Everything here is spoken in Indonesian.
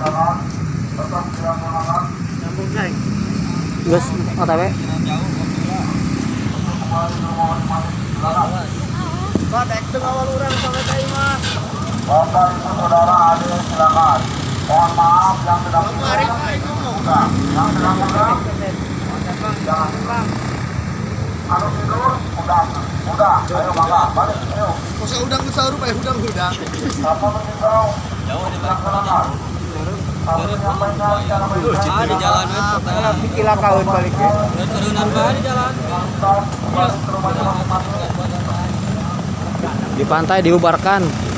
Gus OTW. Pak acting awal urang sampai tadi Mas. Bapak Ibu Saudara Ade silakan. Mohon maaf yang tidak buka. Yang tidak buka. Jangan Bang. Harus tidur udah. Ayo Bapak, balik ayo. Usah udang sahur Pak, udang. Apa mengimbau? Jauh di belakang. Di jalan itu tanah pikilah kaun balik ya. Turunan bah di jalan. Di pantai diubarkan.